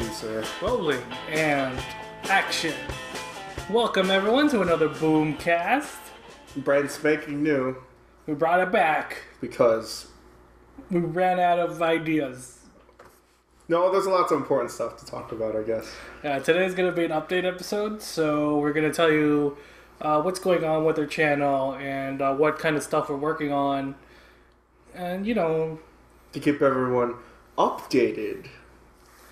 you, sir. Rolling and action. Welcome, everyone, to another Boomcast. Brand spanking new. We brought it back. Because? We ran out of ideas. No, there's lots of important stuff to talk about, I guess. Today's going to be an update episode, so we're going to tell you what's going on with our channel and what kind of stuff we're working on. And, you know, to keep everyone updated,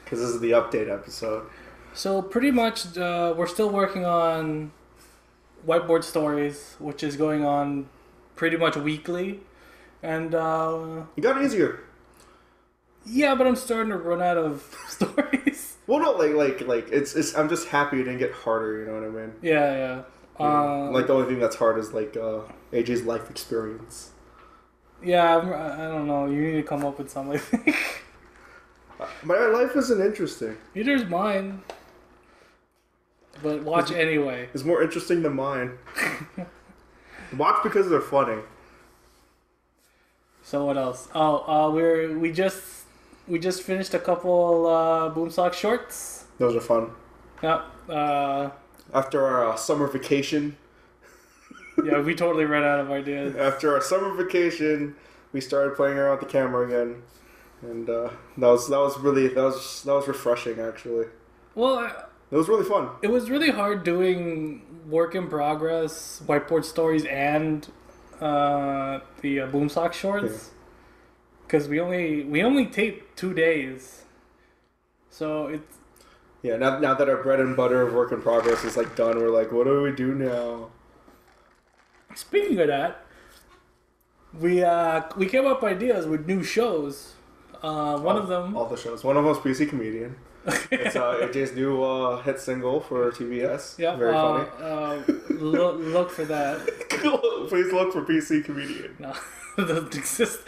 because this is the update episode. So pretty much we're still working on Whiteboard Stories, which is going on pretty much weekly. And it got easier. Yeah, but I'm starting to run out of stories. Well, no, like it's I'm just happy it didn't get harder, you know what I mean? Yeah, yeah. Like the only thing that's hard is like AJ's life experience. Yeah, I don't know. You need to come up with something, I think. My life isn't interesting. Neither is mine. But watch anyway. It's more interesting than mine. Watch because they're funny. So what else? Oh, we just finished a couple Boomsock shorts. Those are fun. Yep. After our summer vacation. Yeah, we totally ran out of ideas. After our summer vacation, we started playing around with the camera again, and that was refreshing, actually. Well, it was really fun. It was really hard doing work in progress, Whiteboard Stories, and the Boomsock shorts, because yeah. we only taped 2 days, so it's. Yeah, now that our bread and butter of work in progress is like done, we're like, what do we do now? Speaking of that, we came up with ideas with new shows. All the shows. One of them was PC Comedian. It's AJ's new hit single for TBS. Yeah, very funny. Look for that. Please look for PC Comedian. No, it doesn't exist.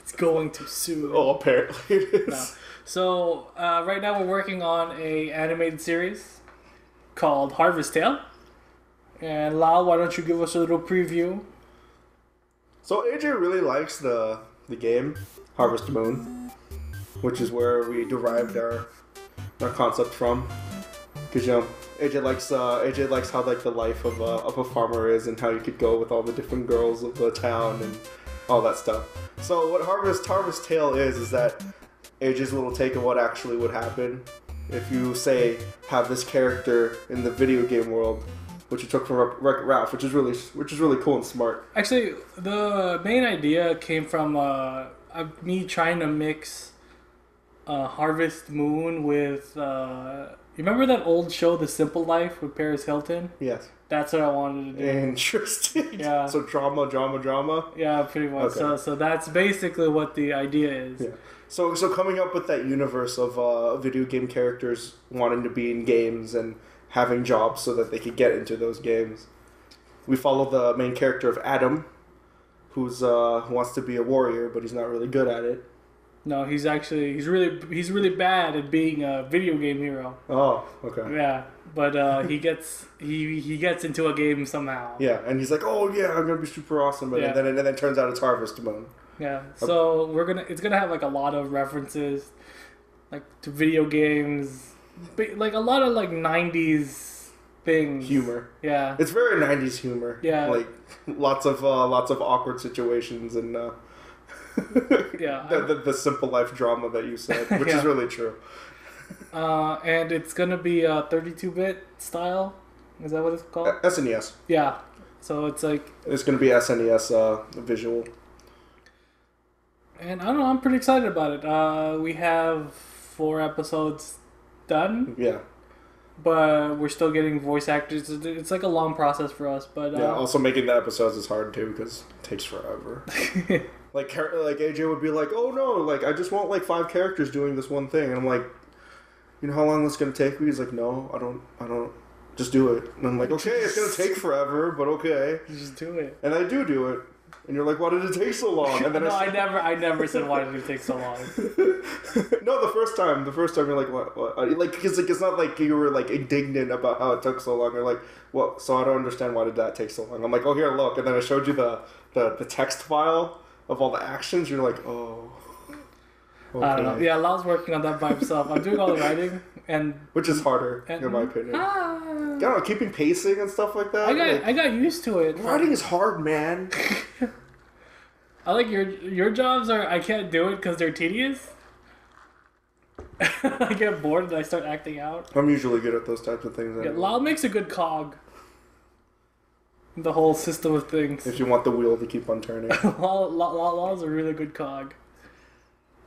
It's going to soon. Oh, apparently it is. No. So right now we're working on an animated series called Harvest Tale. And Lyle, why don't you give us a little preview? So AJ really likes the game Harvest Moon, which is where we derived our concept from. Because, you know, AJ likes how like the life of a farmer is and how you could go with all the different girls of the town and all that stuff. So what Harvest Tale is that AJ's little take of what actually would happen if you say have this character in the video game world, which you took from Wreck-It Ralph, which is really cool and smart. Actually, the main idea came from me trying to mix Harvest Moon with you remember that old show, The Simple Life, with Paris Hilton? Yes. That's what I wanted to do. Interesting. Yeah. So drama. Yeah, pretty much. Okay. So that's basically what the idea is. Yeah. So coming up with that universe of video game characters wanting to be in games and having jobs so that they could get into those games. We follow the main character of Adam, who wants to be a warrior, but he's not really good at it. No, he's really bad at being a video game hero. Oh, okay. Yeah, but he gets into a game somehow. Yeah, and he's like, oh yeah, I'm gonna be super awesome, but yeah. and then it turns out it's Harvest Moon. Yeah, so it's gonna have like a lot of references, like to video games. But like a lot of like 90s things. Humor. Yeah. It's very 90s humor. Yeah. Like lots of awkward situations and yeah. The Simple Life drama that you said, which yeah. is really true. And it's going to be 32-bit style. Is that what it's called? SNES. Yeah. So it's like it's going to be SNES visual. And I don't know, I'm pretty excited about it. We have 4 episodes done. Yeah. But we're still getting voice actors. It's like a long process for us, but yeah, also making the episodes is hard too because it takes forever. like AJ would be like, "Oh no, like I just want like 5 characters doing this one thing." And I'm like, "You know how long this is going to take me?" He's like, "No, I don't just do it." And I'm like, "Okay, it's going to take forever, but okay. Just do it." And I do it. And you're like, why did it take so long? And then no, I never said why did it take so long. No, the first time you're like, what? Like, because like, it's not like you were like indignant about how it took so long. You're like, well, so I don't understand why did that take so long. I'm like, oh, here, look. And then I showed you the text file of all the actions. You're like, oh. Okay. I don't know. Yeah, Lyle's working on that by himself. I'm doing all the writing. Which is harder, in my opinion. I don't know, keeping pacing and stuff like that. I got used to it. Writing is hard, man. I like your jobs are, I can't do it because they're tedious. I get bored and I start acting out. I'm usually good at those types of things. Yeah, Lyle makes a good cog. The whole system of things. If you want the wheel to keep on turning. Lyle's a really good cog.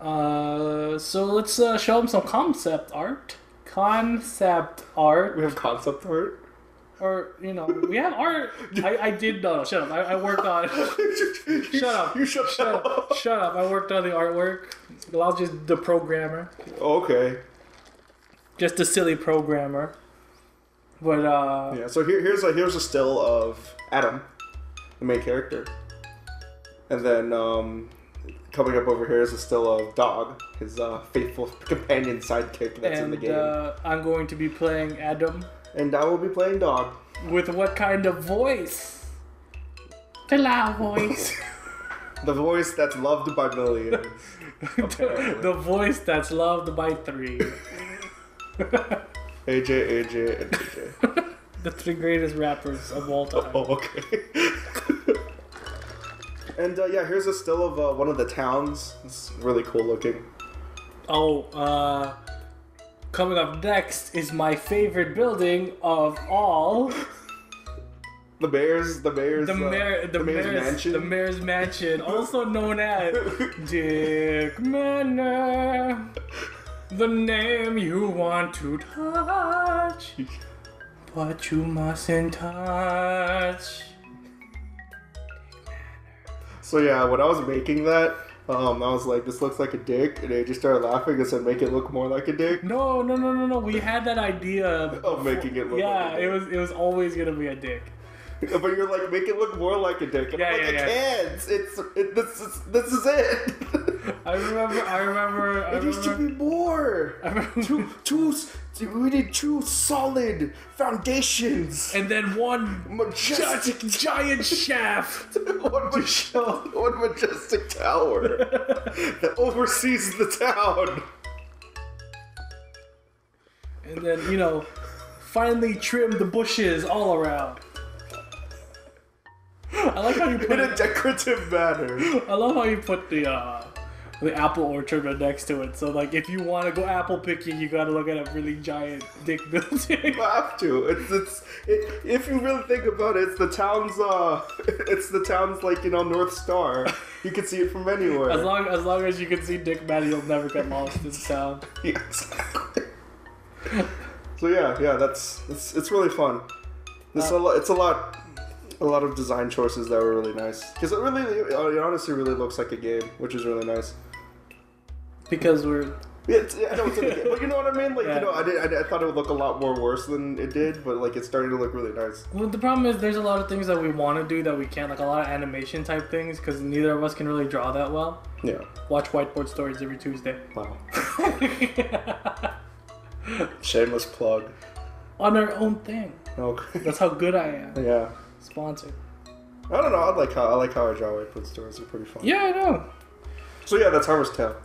So let's show him some concept art. Concept art. We have concept art? Or, you know, we have art. I did, no, shut up. I worked on... Shut up. I worked on the artwork. Lyle's just the programmer. Okay. Just a silly programmer. But, yeah, so here's a still of Adam, the main character. And then, coming up over here is a still of Dog, his faithful companion sidekick that's in the game. I'm going to be playing Adam. And I will be playing Dog. With what kind of voice? The loud voice. The voice that's loved by millions. The voice that's loved by three. AJ, and DJ. The three greatest rappers of all time. Oh, okay. And yeah, here's a still of one of the towns. It's really cool looking. Oh, coming up next is my favorite building of all. The mayor's mansion. The mayor's mansion, also known as Dick Manor. The name you want to touch, but you mustn't touch. So yeah, when I was making that, I was like, this looks like a dick, and they just started laughing and said, make it look more like a dick. No. We had that idea of making it look like a dick. Yeah, it was always going to be a dick. But you're like, make it look more like a dick. And I can't. This is it. I remember. It needs to be more. We need two solid foundations. And then one majestic giant shaft. One majestic tower that oversees the town. And then, you know, finally trim the bushes all around. I like how you put in a decorative manner. I love how you put the apple orchard right next to it. So like, if you want to go apple picking, you gotta look at a really giant dick building. You have to. It's if you really think about it, it's the town's like, you know, North Star. You can see it from anywhere. As long as you can see Dick Manor, you'll never get lost in town. Yeah, exactly. So yeah, it's really fun. It's a lot of design choices that were really nice. Because it honestly really looks like a game, which is really nice. Because we're... Yeah, I know it's in a game, but you know what I mean? Like, yeah. You know, I thought it would look a lot more worse than it did, but, like, it's starting to look really nice. Well, the problem is there's a lot of things that we want to do that we can't, like a lot of animation type things, because neither of us can really draw that well. Yeah. Watch Whiteboard Stories every Tuesday. Wow. Shameless plug. On our own thing. Okay. That's how good I am. Yeah. Sponsored. I don't know. I like how I draw Whiteboard Stories. They're pretty fun. Yeah, I know. So yeah, that's Harvest Tale.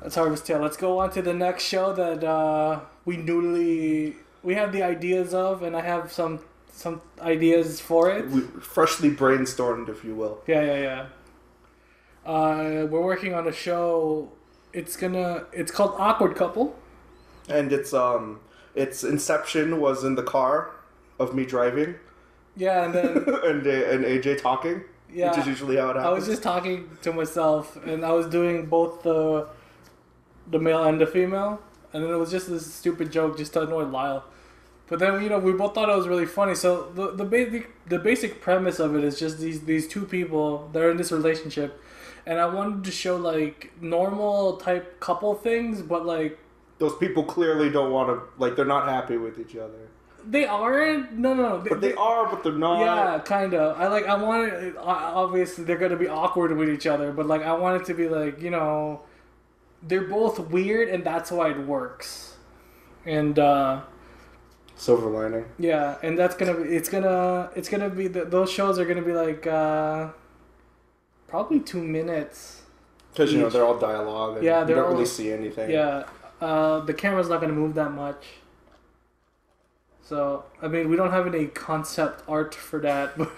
Let's go on to the next show that we have the ideas of, and I have some ideas for it. We freshly brainstormed, if you will. Yeah. We're working on a show. It's called Awkward Couple. And its inception was in the car of me driving. Yeah, and then... and AJ talking, yeah, which is usually how it happens. I was just talking to myself, and I was doing both the male and the female, and then it was just this stupid joke just to annoy Lyle. But then, you know, we both thought it was really funny, so the basic premise of it is just these two people that are in this relationship, and I wanted to show, like, normal-type couple things, but, like... Those people clearly don't want to... Like, they're not happy with each other. They aren't. No. But they are, but they're not. Yeah, kind of. I want it. Obviously, they're gonna be awkward with each other, but like I want it to be like, you know, they're both weird, and that's why it works. And silver lining. Yeah, and that's gonna be. It's gonna be. Those shows are gonna be like probably 2 minutes. Because, you know, they're all dialogue. And yeah, you don't really see anything. Yeah. The camera's not going to move that much. So, I mean, we don't have any concept art for that. But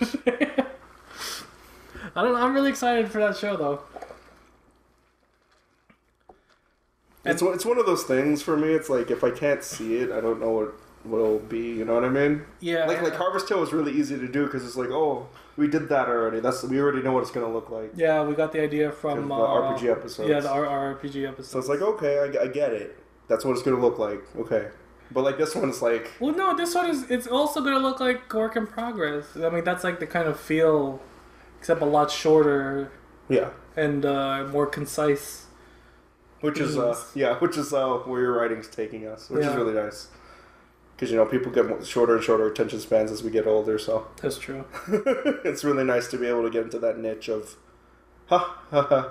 I don't know. I'm really excited for that show, though. It's one of those things for me. It's like, if I can't see it, I don't know what it'll be. You know what I mean? Yeah. Like Harvest Tale was really easy to do because it's like, oh, we did that already. We already know what it's going to look like. Yeah, we got the idea from the RPG episodes. Yeah, our RPG episodes. So it's like, okay, I get it. That's what it's going to look like. Okay. But like this one is like... Well, no, this one is... It's also going to look like work in progress. I mean, that's like the kind of feel, except a lot shorter. Yeah. And more concise. Which is where your writing's taking us, which is really nice. Because, you know, people get shorter and shorter attention spans as we get older, so... That's true. It's really nice to be able to get into that niche of... Ha, ha, ha.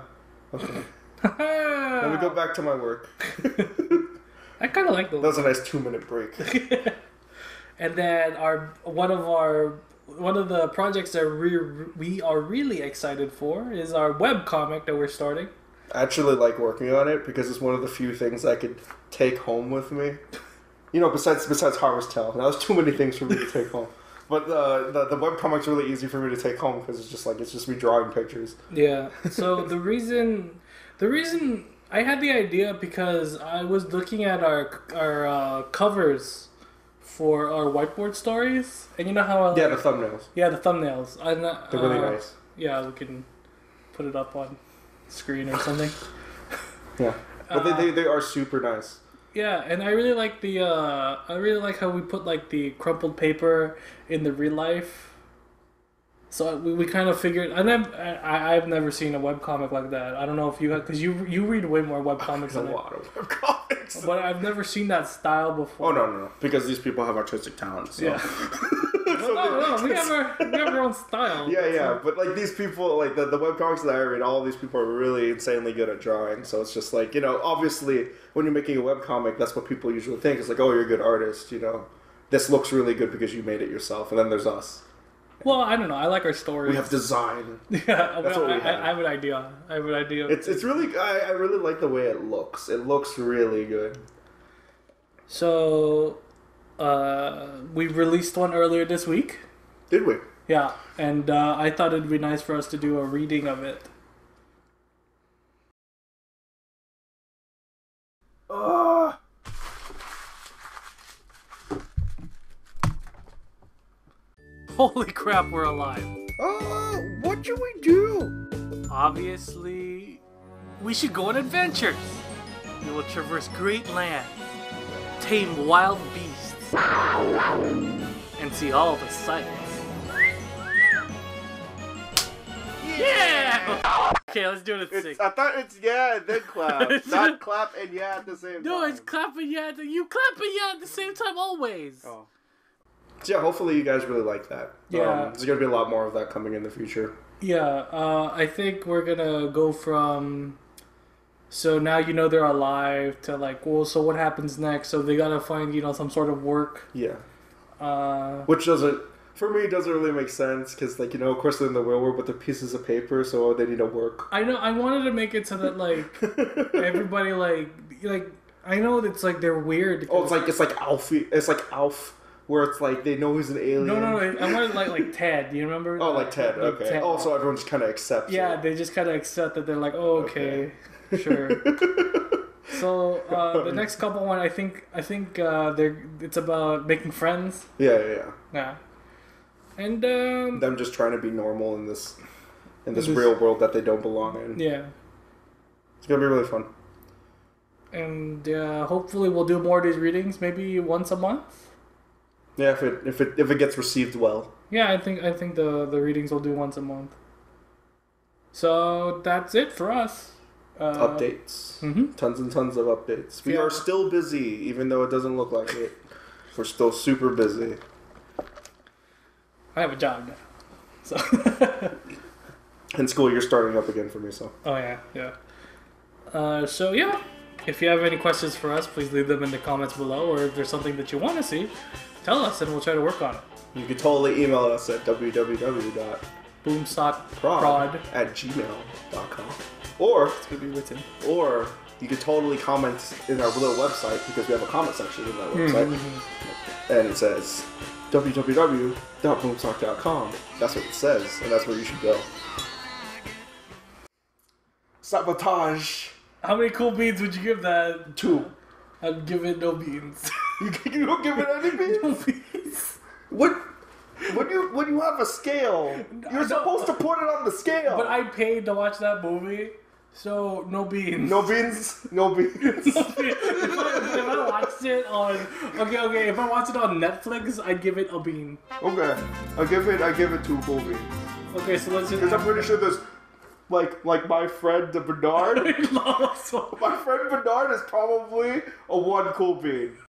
Okay. Let me go back to my work. I kind of like those. That was a nice 2-minute break. And then one of the projects that we are really excited for is our web comic that we're starting. I actually like working on it because it's one of the few things I could take home with me. You know, besides Harvest Tale. Now, there's too many things for me to take home. But the webcomic's really easy for me to take home because it's just me drawing pictures. Yeah. So the reason I had the idea because I was looking at our covers for our whiteboard stories, and you know how I the thumbnails. Yeah, the thumbnails. They're really nice. Yeah, we can put it up on screen or something. Yeah, but they are super nice. Yeah, and I really like I really like how we put like the crumpled paper in the real life. So we kind of figured, and I've never seen a webcomic like that. I don't know if you have, because you read way more webcomics than I. A lot of webcomics. But I've never seen that style before. Oh, no, because these people have artistic talents. So. Yeah. No, we have our own style. Yeah, but like these people, like the webcomics that I read, all these people are really insanely good at drawing. So it's just like, you know, obviously when you're making a webcomic, that's what people usually think. It's like, oh, you're a good artist, you know. This looks really good because you made it yourself. And then there's us. Well, I don't know. I like our stories. We have design. Yeah, that's what we have. I have an idea. It's really... I really like the way it looks. It looks really good. So, we released one earlier this week. Did we? Yeah, and I thought it'd be nice for us to do a reading of it. Holy crap, we're alive. What should we do? Obviously, we should go on adventures. We will traverse great lands, tame wild beasts, and see all the sights. Yeah! Okay, let's do it at 6. I thought it's yeah and then clap. Not clap and yeah at the same time. No, it's clap and yeah. You clap and yeah at the same time always. Oh. Yeah, hopefully you guys really like that. Yeah. There's going to be a lot more of that coming in the future. Yeah, I think we're going to go from, so now you know they're alive, to like, well, so what happens next? So they got to find, you know, some sort of work. Yeah. Which doesn't, for me, doesn't really make sense because, like, you know, of course they're in the real world, but they're pieces of paper, so they need to work. I know, I wanted to make it so that, like, everybody, like, I know it's like they're weird. Oh, it's like Alfie, it's like Alf. Where it's like they know he's an alien. No. I wanted like Ted. Do you remember? Oh, like Ted. Like, okay. Ted. Also, everyone just kind of accepts. Yeah, they just kind of accept that they're like, oh, okay. Sure. So the next couple one, I think it's about making friends. Yeah. And them just trying to be normal in this real world that they don't belong in. Yeah. It's gonna be really fun. And hopefully, we'll do more of these readings. Maybe once a month. Yeah, if it gets received well. Yeah, I think the readings will do once a month. So that's it for us. Updates. Mm-hmm. Tons and tons of updates. We are still busy, even though it doesn't look like it. We're still super busy. I have a job now. So. In school, you're starting up again for me, so. Oh yeah. If you have any questions for us, please leave them in the comments below, or if there's something that you want to see, tell us and we'll try to work on it. You can totally email us at www.boomsockprod@gmail.com. Or it's gonna be written. Or you could totally comment in our little website, because we have a comment section in that website, and it says www.boomsock.com. That's what it says, and that's where you should go. Sabotage. How many cool beans would you give that? 2. I'd give it no beans. You don't give it any beans? No beans. What? When you have a scale, you're supposed to put it on the scale. But I paid to watch that movie, so no beans. No beans. No beans. If I watched it on if I watched it on Netflix, I'd give it a bean. Okay, I give it 2 full beans. Okay, so let's just. Because I'm pretty sure there's. Like my friend Bernard. My friend Bernard is probably a 1 cool bean.